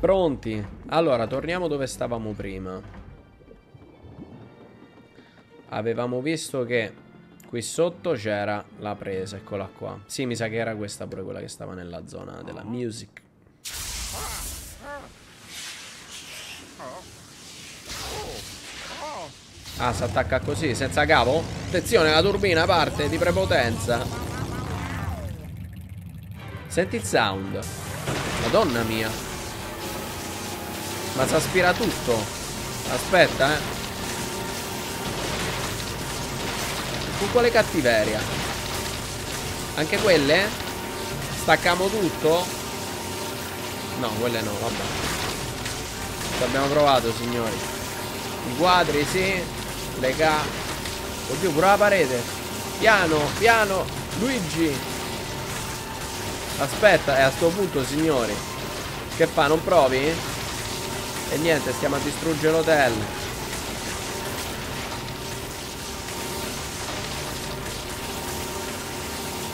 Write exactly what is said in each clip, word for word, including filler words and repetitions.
Pronti? Allora, torniamo dove stavamo prima. Avevamo visto che qui sotto c'era la presa, eccola qua. Sì, mi sa che era questa pure quella che stava nella zona della music. Ah, si attacca così, senza cavo? Attenzione, la turbina parte di prepotenza. Senti il sound. Madonna mia. Ma si aspira tutto. Aspetta, eh. Con quale cattiveria? Anche quelle? Stacchiamo tutto? No, quelle no, vabbè. Ci abbiamo provato, signori. I quadri, sì. Le ca... Oddio, pure la parete. Piano, piano. Luigi. Aspetta, e a sto punto, signori, che fa? Non provi? E niente, stiamo a distruggere l'hotel.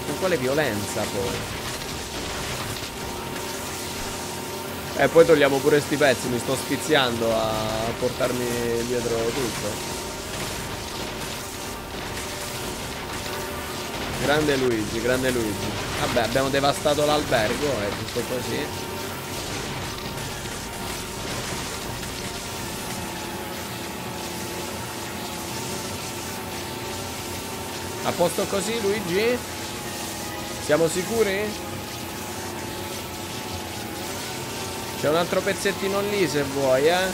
Con quale violenza poi? E poi togliamo pure sti pezzi, mi sto sfiziando a portarmi dietro tutto. Grande Luigi, grande Luigi. Vabbè, abbiamo devastato l'albergo, è giusto così. A posto così, Luigi? Siamo sicuri? C'è un altro pezzettino lì se vuoi, eh?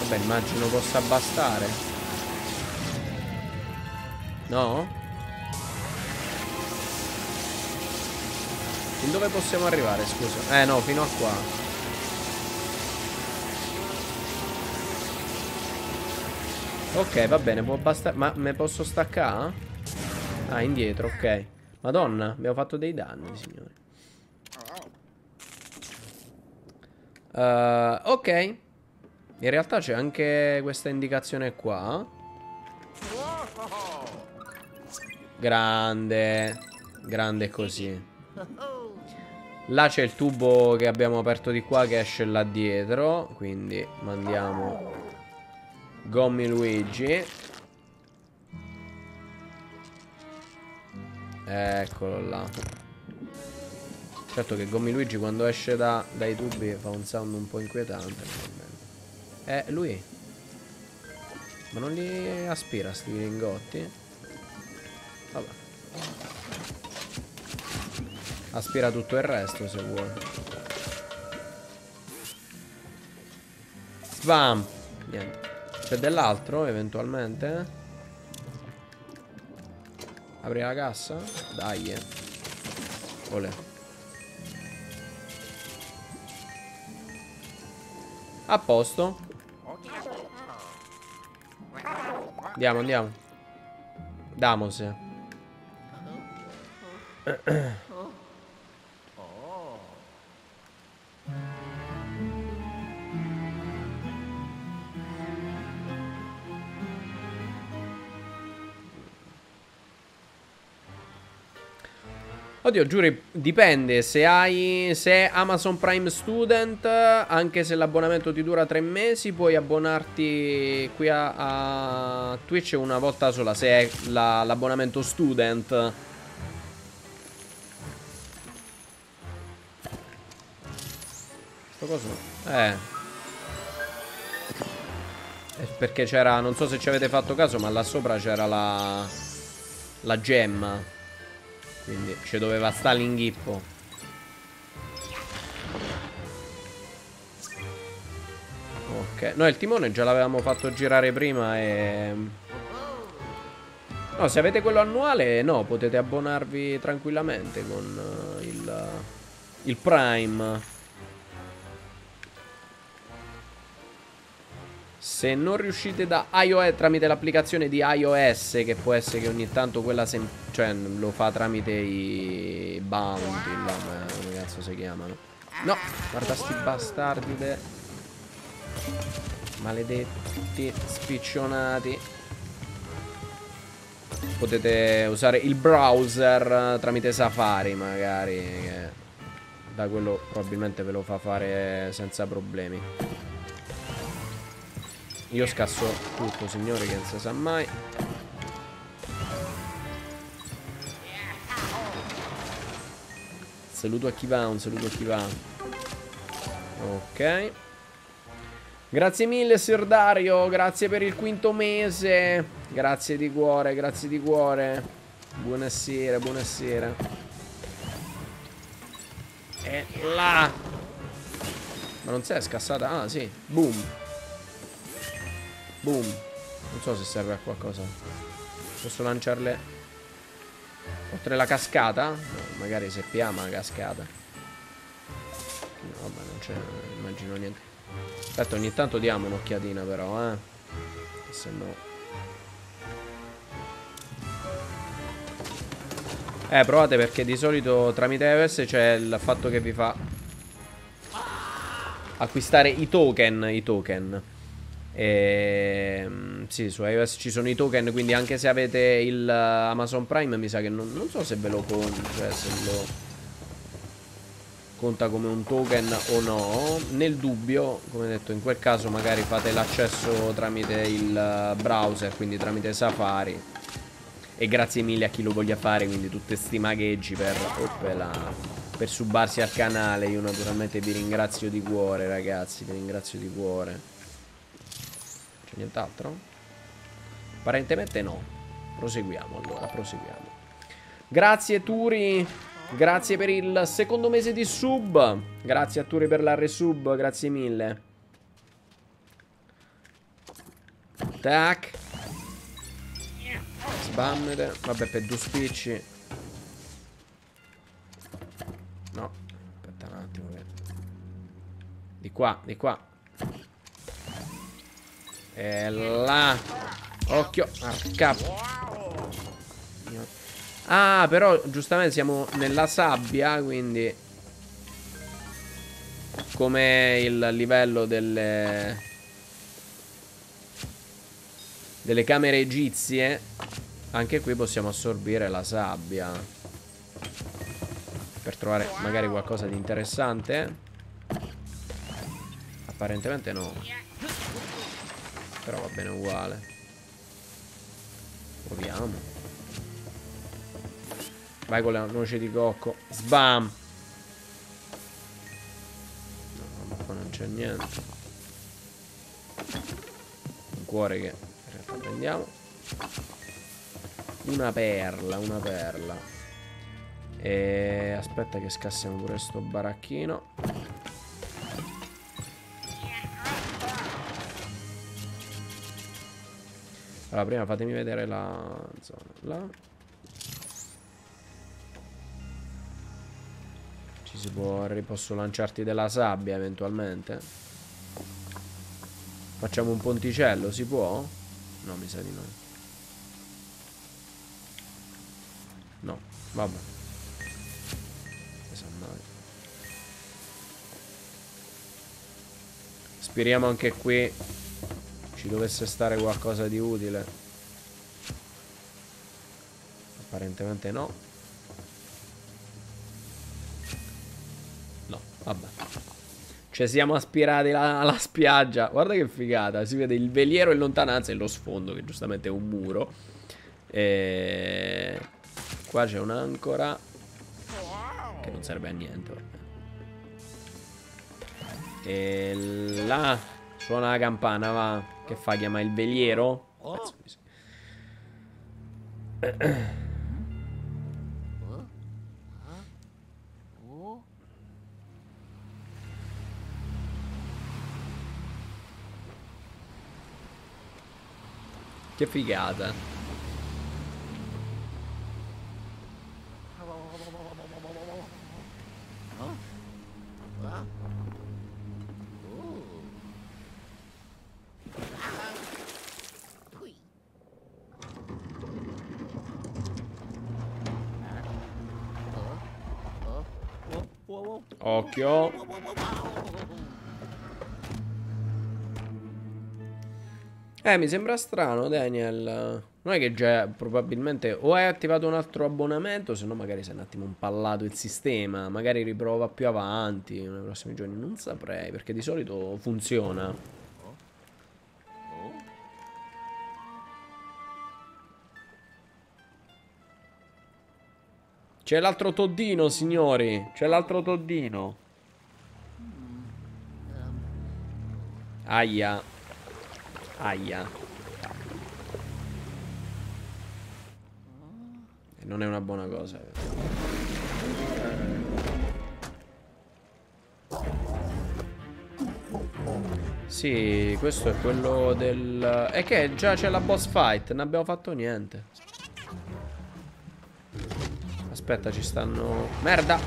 Vabbè, immagino possa bastare. No? Fin dove possiamo arrivare, scusa? Eh no, fino a qua. Ok, va bene, può bastare. Ma me posso staccare? Ah, indietro, ok. Madonna, abbiamo fatto dei danni, signori. uh, Ok. In realtà c'è anche questa indicazione qua. Grande. Grande così. Là c'è il tubo che abbiamo aperto di qua, che esce là dietro. Quindi mandiamo Gommi Luigi. Eccolo là. Certo che Gommi Luigi quando esce da, dai tubi fa un sound un po' inquietante. Eh, lui. Ma non li aspira sti lingotti? Vabbè. Aspira tutto il resto se vuoi. Spam. Niente. C'è dell'altro eventualmente? Apri la cassa? Dai. Olè. A posto. Andiamo, andiamo. Damose. Oddio, giuro, dipende se hai, se è Amazon Prime Student, anche se l'abbonamento ti dura tre mesi, puoi abbonarti qui a, a Twitch una volta sola, se è l'abbonamento la, Student. Sto coso? Eh. È perché c'era, non so se ci avete fatto caso, ma là sopra c'era la, la gemma. Quindi ci doveva stare l'inghippo. Ok. No, il timone già l'avevamo fatto girare prima e... No, se avete quello annuale, no, potete abbonarvi tranquillamente con il, il Prime. Se non riuscite da iOS, tramite l'applicazione di iOS, che può essere che ogni tanto quella sem... Cioè lo fa tramite i bounty là, ma come cazzo si chiamano? No, guarda sti bastardi de... maledetti spiccionati. Potete usare il browser tramite Safari magari, che da quello probabilmente ve lo fa fare senza problemi. Io scasso tutto, signore, che non si sa mai. Saluto a chi va, un saluto a chi va. Ok. Grazie mille Sir Dario, grazie per il quinto mese. Grazie di cuore, grazie di cuore. Buonasera, buonasera. E là. Ma non si è scassata? Ah sì, boom. Boom. Non so se serve a qualcosa. Posso lanciarle oltre la cascata? No, magari se piama la cascata. No, vabbè, non c'è, immagino niente. Aspetta, ogni tanto diamo un'occhiatina però, eh. Se no. Eh, provate, perché di solito tramite E V S c'è il fatto che vi fa acquistare i token. I token. E... sì, su iOS ci sono i token, quindi anche se avete il Amazon Prime mi sa che non, non so se ve lo conta, cioè se lo conta come un token o no. Nel dubbio, come detto, in quel caso magari fate l'accesso tramite il browser, quindi tramite Safari. E grazie mille a chi lo voglia fare, quindi tutti sti magheggi per, opela, per subarsi al canale. Io naturalmente vi ringrazio di cuore, ragazzi, vi ringrazio di cuore. C'è nient'altro? Apparentemente no. Proseguiamo allora, proseguiamo. Grazie Turi. Grazie per il secondo mese di sub. Grazie a Turi per la resub. Grazie mille. Tac. Sbammete. Vabbè, per due spicci. No. Aspetta un attimo. Di qua, di qua. E là. Occhio. Arca. Ah, però giustamente siamo nella sabbia, quindi come il livello delle delle camere egizie, anche qui possiamo assorbire la sabbia per trovare magari qualcosa di interessante. Apparentemente no, però va bene uguale. Proviamo. Vai con la noce di cocco. Sbam. No, qua non c'è niente. Un cuore che in realtà prendiamo. Una perla, una perla. E aspetta che scassiamo pure sto baracchino. Allora prima fatemi vedere la zona là. Ci si può... posso lanciarti della sabbia eventualmente? Facciamo un ponticello, si può? No, mi sa di no. No, vabbè. Mi sa male. Speriamo anche qui ci dovesse stare qualcosa di utile. Apparentemente no. Vabbè. Cioè siamo aspirati alla spiaggia. Guarda che figata. Si vede il veliero in lontananza e lo sfondo, che giustamente è un muro. E... qua c'è un'ancora che non serve a niente. E là suona la campana, va. Che fa? Chiama il veliero? Penso di sì. Che figata. Occhio. Eh, mi sembra strano, Daniel. Non è che già probabilmente o hai attivato un altro abbonamento, se no magari sei un attimo impallato il sistema, magari riprova più avanti nei prossimi giorni, non saprei, perché di solito funziona. C'è l'altro Toddino, signori, c'è l'altro Toddino. Aia. Aia. Non è una buona cosa. Sì, questo è quello del... E che già c'è la boss fight, non abbiamo fatto niente. Aspetta, ci stanno... Merda!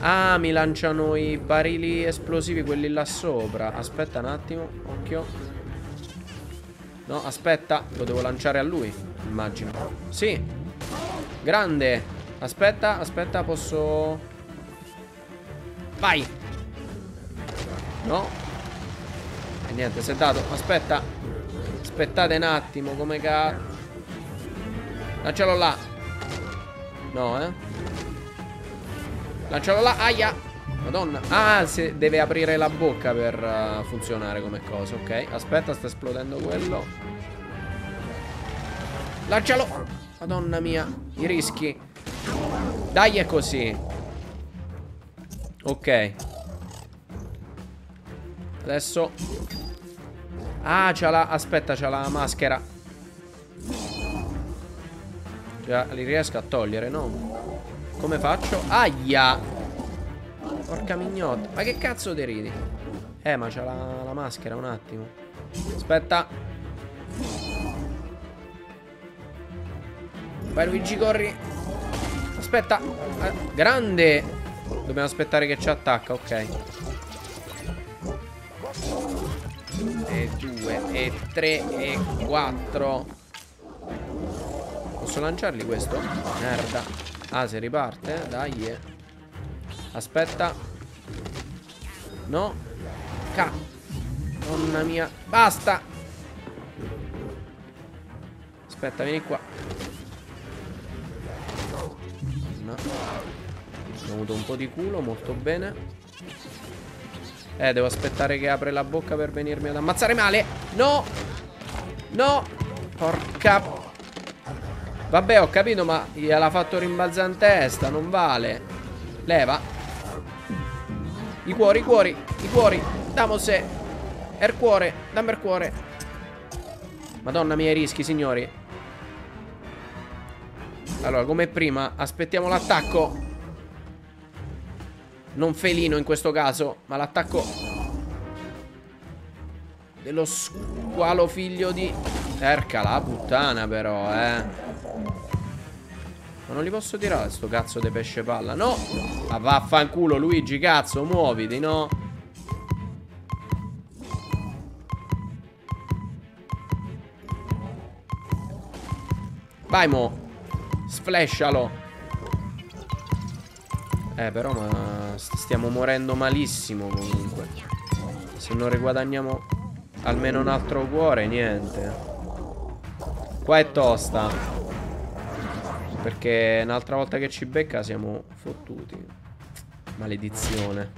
Ah, mi lanciano i barili esplosivi, quelli là sopra. Aspetta un attimo, occhio. No, aspetta, lo devo lanciare a lui, immagino. Sì. Grande. Aspetta, aspetta, posso... Vai. No. E niente, si è dato. Aspetta. Aspettate un attimo, come ca... Lancialo là. No, eh. Lancialo là. Aia. Madonna. Ah, si deve aprire la bocca per uh, funzionare come cosa. Ok. Aspetta, sta esplodendo quello. Lancialo. Madonna mia, i rischi. Dai, è così. Ok. Adesso. Ah, c'ha la... Aspetta, c'ha la maschera. Già, li riesco a togliere, no? Come faccio? Aia. Porca mignotta. Ma che cazzo te ridi? Eh, ma c'ha la, la maschera, un attimo. Aspetta. Vai Luigi, corri. Aspetta. eh, Grande. Dobbiamo aspettare che ci attacca, ok. E due, e tre, e quattro. Posso lanciarli questo? Merda. Ah, se riparte, eh? Dai, eh. Aspetta. No. Ca. Mamma mia. Basta. Aspetta, vieni qua. Ho avuto un po' di culo, molto bene. Eh, devo aspettare che apre la bocca per venirmi ad ammazzare male. No! No! Porca... Vabbè, ho capito, ma gliel'ha fatto rimbalzare in testa, non vale. Leva. I cuori, i cuori, i cuori. Damose. E il cuore, dammi il cuore. Madonna mia, i rischi, signori. Allora, come prima, aspettiamo l'attacco. Non felino in questo caso, ma l'attacco dello squalo figlio di... Porca la puttana però, eh. Ma non li posso tirare sto cazzo di pesce palla. No! Ma vaffanculo Luigi, cazzo, muoviti, no? Vai mo. Sflascialo. Eh, però ma stiamo morendo malissimo comunque. Se non riguadagniamo almeno un altro cuore, niente. Qua è tosta, perché un'altra volta che ci becca siamo fottuti. Maledizione.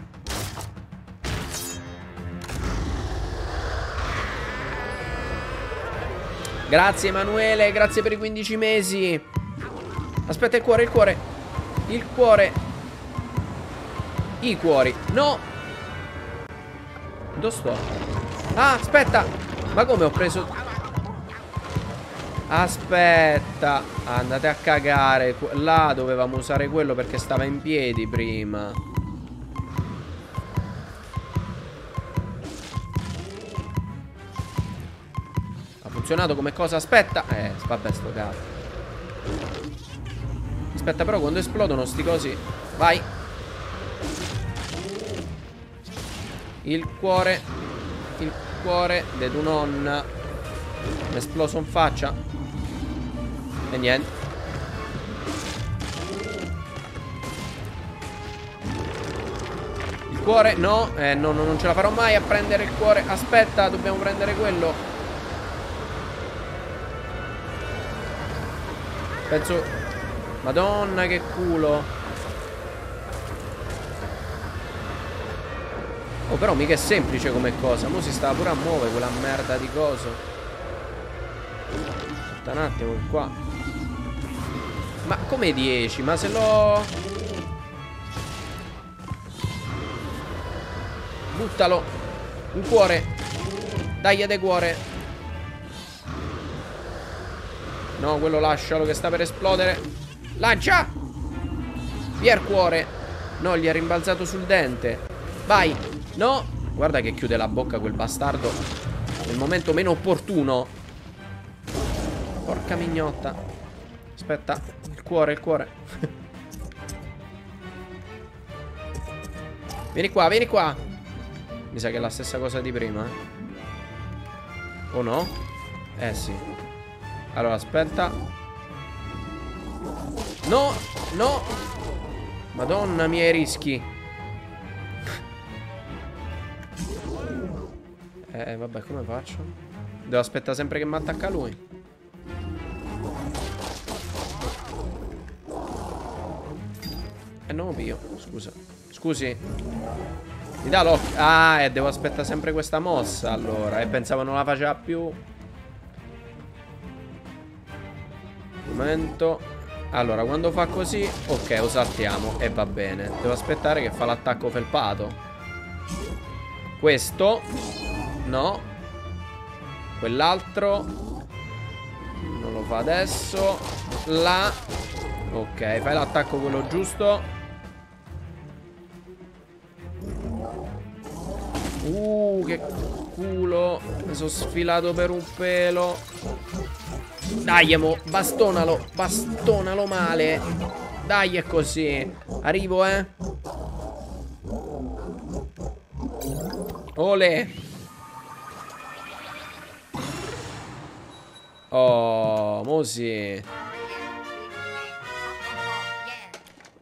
Grazie Emanuele, grazie per i quindici mesi. Aspetta, il cuore, il cuore. Il cuore. I cuori. No. Dove sto? Ah, aspetta. Ma come ho preso? Aspetta. Andate a cagare. Là dovevamo usare quello perché stava in piedi prima. Ha funzionato come cosa? Aspetta. Eh, vabbè, sto cazzo. Aspetta però, quando esplodono sti cosi. Vai. Il cuore. Il cuore de tu nonna. Mi è esploso in faccia. E niente. Il cuore. No. Eh no, no, non ce la farò mai a prendere il cuore. Aspetta, dobbiamo prendere quello. Penso... Madonna che culo. Oh però mica è semplice come cosa. Mo si stava pure a muovere quella merda di coso. Aspetta un attimo qua. Ma come dieci? Ma se lo... Buttalo. Un cuore. Dagli de cuore. No, quello lascialo che sta per esplodere. Lancia! Via il cuore. No, gli ha rimbalzato sul dente. Vai! No! Guarda che chiude la bocca quel bastardo nel momento meno opportuno. Porca mignotta. Aspetta. Il cuore, il cuore. Vieni qua, vieni qua. Mi sa che è la stessa cosa di prima. O no? Eh sì. Allora, aspetta. No, no. Madonna mia, i rischi. Eh, vabbè, come faccio? Devo aspettare sempre che mi attacca lui. Eh, no, pio. Scusa. Scusi. Mi dà l'occhio. Ah, eh, devo aspettare sempre questa mossa, allora. E pensavo non la faceva più. Momento. Allora, quando fa così, ok, lo saltiamo e va bene. Devo aspettare che fa l'attacco felpato. Questo. No. Quell'altro. Non lo fa adesso. Là. Ok, fai l'attacco quello giusto. Uh, che culo. Mi sono sfilato per un pelo. Dai, mo, bastonalo, bastonalo male. Dai, è così. Arrivo, eh. Ole. Oh, mo sì.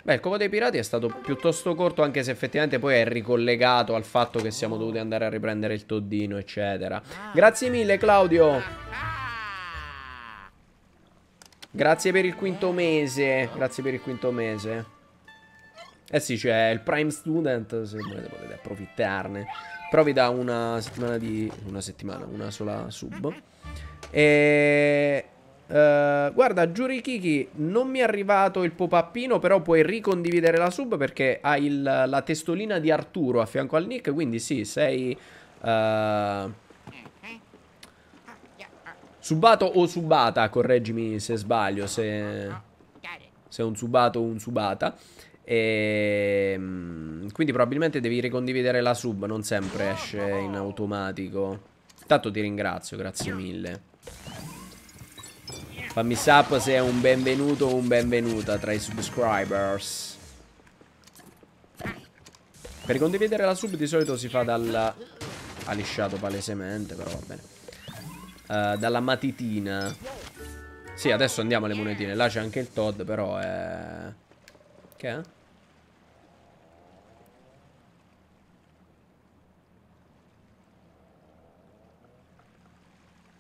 Beh, il covo dei pirati è stato piuttosto corto, anche se effettivamente poi è ricollegato al fatto che siamo dovuti andare a riprendere il Toddino, eccetera. Grazie mille, Claudio. Grazie per il quinto mese. Grazie per il quinto mese. Eh sì, c'è il Prime Student. Se volete potete approfittarne. Però vi dà una settimana di... Una settimana, una sola sub. E... Uh, guarda, Giuri Kiki, non mi è arrivato il pop-upino, però puoi ricondividere la sub perché ha il, la testolina di Arturo a fianco al nick. Quindi sì, sei... Uh, subato o subata, correggimi se sbaglio, se, se è un subato o un subata. E, quindi probabilmente devi ricondividere la sub, non sempre esce in automatico. Intanto ti ringrazio, grazie mille. Fammi sapere se è un benvenuto o un benvenuta tra i subscribers. Per ricondividere la sub di solito si fa dal... Ha lisciato palesemente, però va bene. Uh, dalla matitina. Sì, adesso andiamo alle monetine. Là c'è anche il Todd, però è... Che è?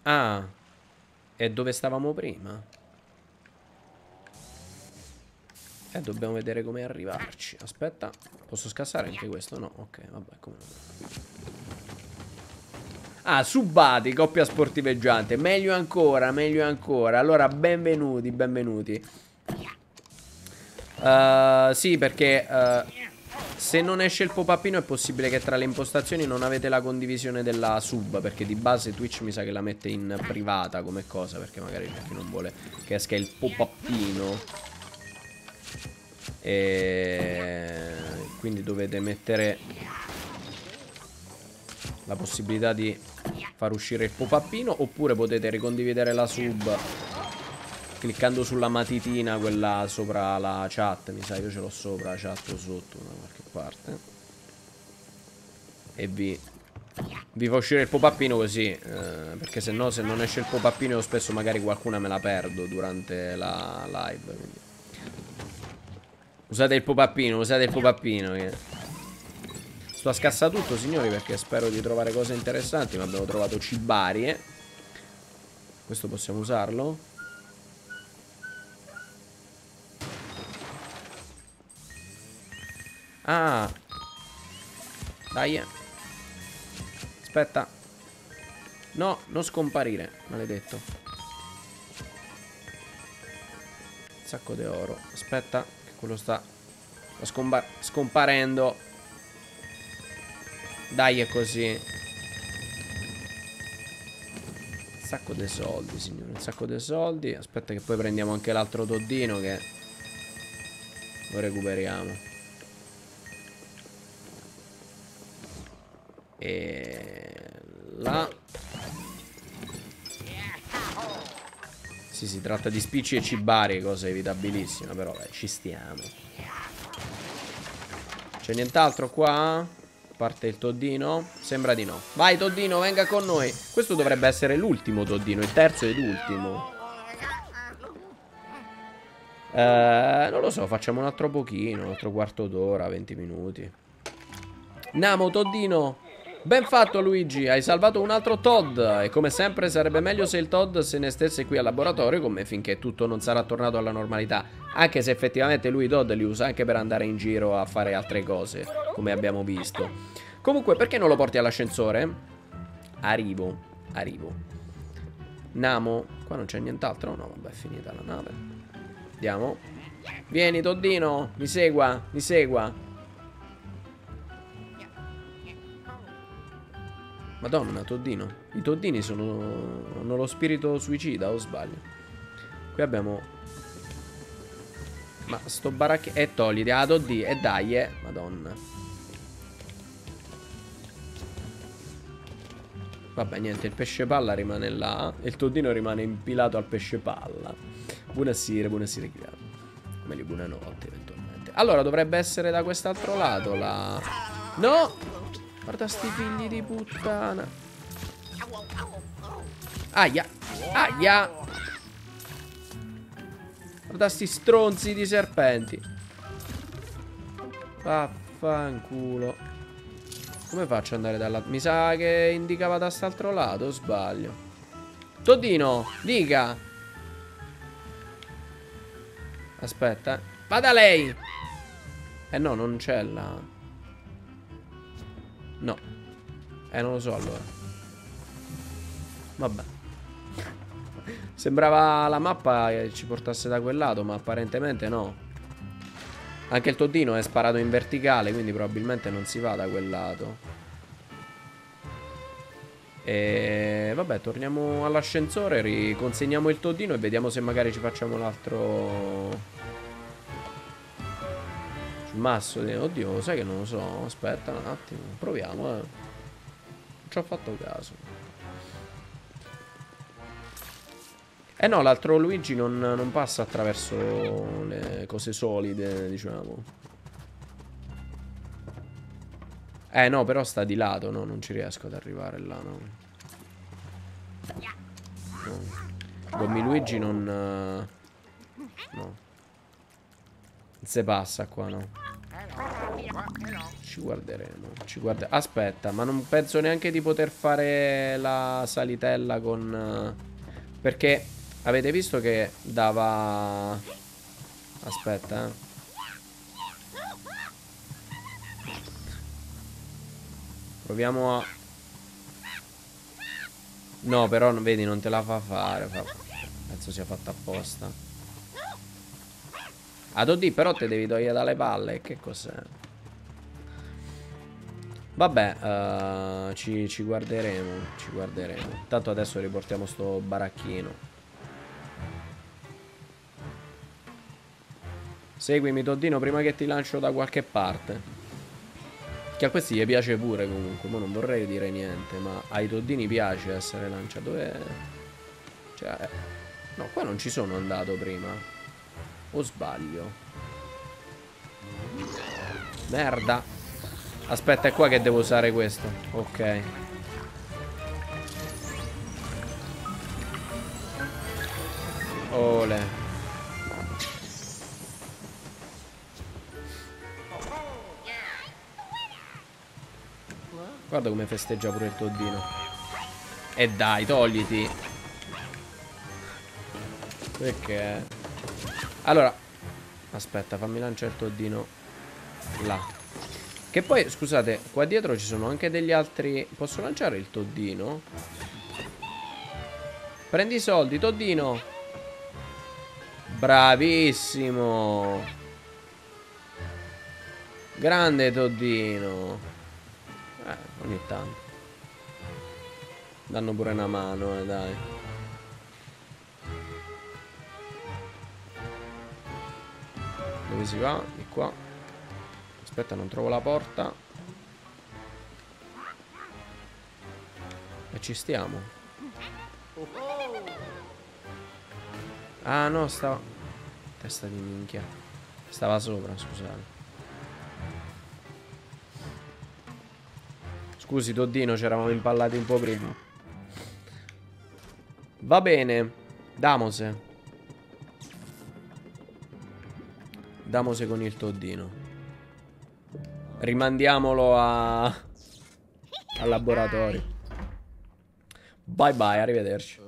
Ah, e dove stavamo prima? E eh, dobbiamo vedere come arrivarci. Aspetta, posso scassare anche questo? No, ok, vabbè, comunque. Ah, subati, coppia sportiveggiante. Meglio ancora, meglio ancora. Allora, benvenuti, benvenuti. uh, Sì, perché uh, se non esce il pop-upino è possibile che tra le impostazioni non avete la condivisione della sub, perché di base Twitch mi sa che la mette in privata come cosa, perché magari c'è chi non vuole che esca il pop-upino. E quindi dovete mettere la possibilità di far uscire il pop-upino, oppure potete ricondividere la sub cliccando sulla matitina, quella sopra la chat. Mi sa, io ce l'ho sopra la chat o sotto da qualche parte. E vi, vi fa uscire il pop-upino così, eh, perché se no, se non esce il pop-upino, io spesso magari qualcuna me la perdo durante la live, quindi. Usate il pop-upino, usate il pop-upino che... Sto a scassare tutto, signori, perché spero di trovare cose interessanti. Ma abbiamo trovato cibarie. Questo possiamo usarlo? Ah. Dai. Aspetta. No, non scomparire. Maledetto. Sacco di oro. Aspetta, che quello sta scompa scomparendo. Dai, è così. Un sacco di soldi, signore, un sacco di soldi. Aspetta che poi prendiamo anche l'altro doddino che lo recuperiamo. E là sì, si tratta di spicci e cibari, cosa evitabilissima, però beh, ci stiamo. C'è nient'altro qua? Parte il Toddino? Sembra di no. Vai Toddino, venga con noi. Questo dovrebbe essere l'ultimo Toddino, il terzo ed ultimo. eh, Non lo so, facciamo un altro pochino, un altro quarto d'ora, venti minuti. Namo Toddino. Ben fatto Luigi, hai salvato un altro Todd. E come sempre sarebbe meglio se il Todd se ne stesse qui al laboratorio con me finché tutto non sarà tornato alla normalità. Anche se effettivamente lui i Todd li usa anche per andare in giro a fare altre cose, come abbiamo visto. Comunque, perché non lo porti all'ascensore? Arrivo, arrivo. Namo. Qua non c'è nient'altro? No, vabbè, è finita la nave. Andiamo. Vieni Toddino, mi segua, mi segua. Madonna, Toddino. I Toddini sono... hanno lo spirito suicida, o sbaglio? Qui abbiamo... ma sto baracchino... e eh, togli, ah, Toddì, e eh, dai, eh. Madonna. Vabbè, niente, il pesce palla rimane là. E il Toddino rimane impilato al pesce palla. Buonasera, buonasera, chiaro. Meglio buonanotte, eventualmente. Allora, dovrebbe essere da quest'altro lato la... no! Guarda sti figli di puttana. Aia. Aia. Guarda sti stronzi di serpenti. Vaffanculo. Come faccio ad andare dall'altro? Mi sa che indicava da st'altro lato, sbaglio. Toddino, dica. Aspetta. Vada lei. Eh no, non c'è la... no. Eh, non lo so allora. Vabbè. Sembrava la mappa che ci portasse da quel lato, ma apparentemente no. Anche il Toddino è sparato in verticale, quindi probabilmente non si va da quel lato. E vabbè, torniamo all'ascensore, riconsegniamo il Toddino e vediamo se magari ci facciamo l'altro... masso, oddio, sai che non lo so. Aspetta un attimo, proviamo, eh. Non ci ho fatto caso. Eh no, l'altro Luigi non, non passa attraverso le cose solide, diciamo. Eh no, però sta di lato, no, non ci riesco ad arrivare là, no, no. Gommi Luigi non... no, se passa qua, no. Ci guarderemo, ci guarda... aspetta, ma non penso neanche di poter fare la salitella con... perché avete visto che dava... aspetta, eh. Proviamo a... no, però vedi, non te la fa fare, fa... penso sia fatta apposta. Ah, Toddì, però te devi togliere dalle palle. Che cos'è? Vabbè, uh, ci, ci guarderemo. Ci guarderemo. Tanto adesso riportiamo sto baracchino. Seguimi Toddino prima che ti lancio da qualche parte. Che a questi gli piace pure comunque. Ma non vorrei dire niente, ma ai Toddini piace essere lanciato. Dove... cioè... no, qua non ci sono andato prima. O sbaglio? Merda. Aspetta, è qua che devo usare questo. Ok. Ole. Guarda come festeggia pure il Toddino. E dai, togliti. Perché... allora, aspetta, fammi lanciare il Toddino là. Che poi, scusate, qua dietro ci sono anche degli altri. Posso lanciare il Toddino? Prendi i soldi, Toddino. Bravissimo. Grande Toddino. Eh, ogni tanto danno pure una mano, eh, dai. Dove si va? Di qua. Aspetta, non trovo la porta. E ci stiamo. Ah no, stava... Testa di minchia. Stava sopra, scusate. Scusi, Toddino, ci eravamo impallati un po' prima. Va bene. Damose. Damose con il Toddino. Rimandiamolo a... al laboratorio. Bye bye, arrivederci.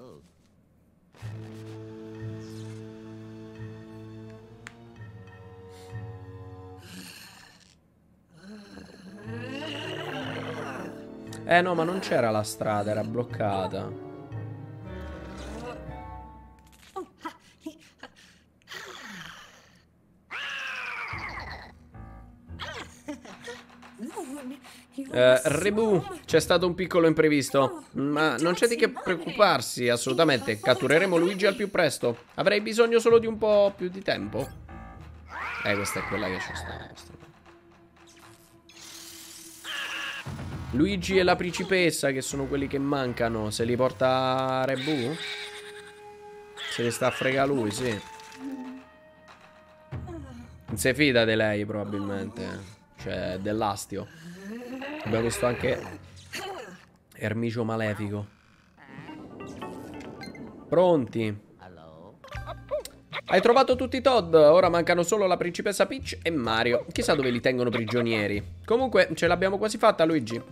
Eh no, ma non c'era la strada, era bloccata. Eh, Rebu, c'è stato un piccolo imprevisto, ma non c'è di che preoccuparsi, assolutamente. Cattureremo Luigi al più presto. Avrei bisogno solo di un po' più di tempo. Eh, questa è quella che c'è stata. Luigi e la principessa, che sono quelli che mancano. Se li porta Rebu? Se li sta a frega lui, sì. Non si fida di lei, probabilmente. Cioè, dell'astio. Abbiamo visto anche Ermicio Malefico. Pronti? Hai trovato tutti i Todd. Ora mancano solo la principessa Peach e Mario. Chissà dove li tengono prigionieri. Comunque ce l'abbiamo quasi fatta, Luigi.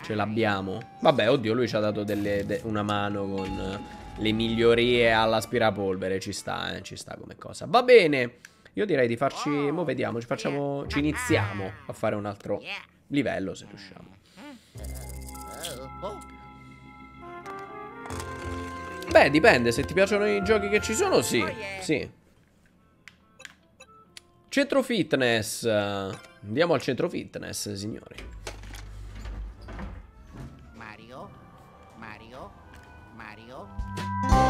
Ce l'abbiamo. Vabbè, oddio, lui ci ha dato delle, de una mano con le migliorie all'aspirapolvere. Ci sta, eh, ci sta come cosa. Va bene. Io direi di farci... Mo' vediamo, ci facciamo... Ci iniziamo a fare un altro livello, se riusciamo. Beh, dipende. Se ti piacciono i giochi che ci sono, sì. Sì. Centro fitness. Andiamo al centro fitness, signori. Mario. Mario. Mario.